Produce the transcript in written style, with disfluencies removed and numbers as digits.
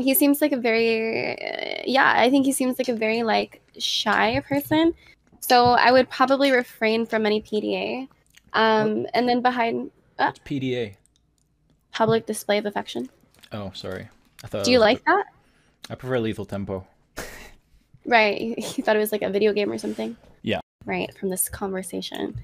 He seems like a very, I think he seems like a very, shy person. So I would probably refrain from any PDA. And then behind... What's PDA? Public display of affection. Oh, sorry. I thought. Do you like that? I prefer Lethal Tempo. Right. You thought it was like a video game or something? Yeah. Right, from this conversation.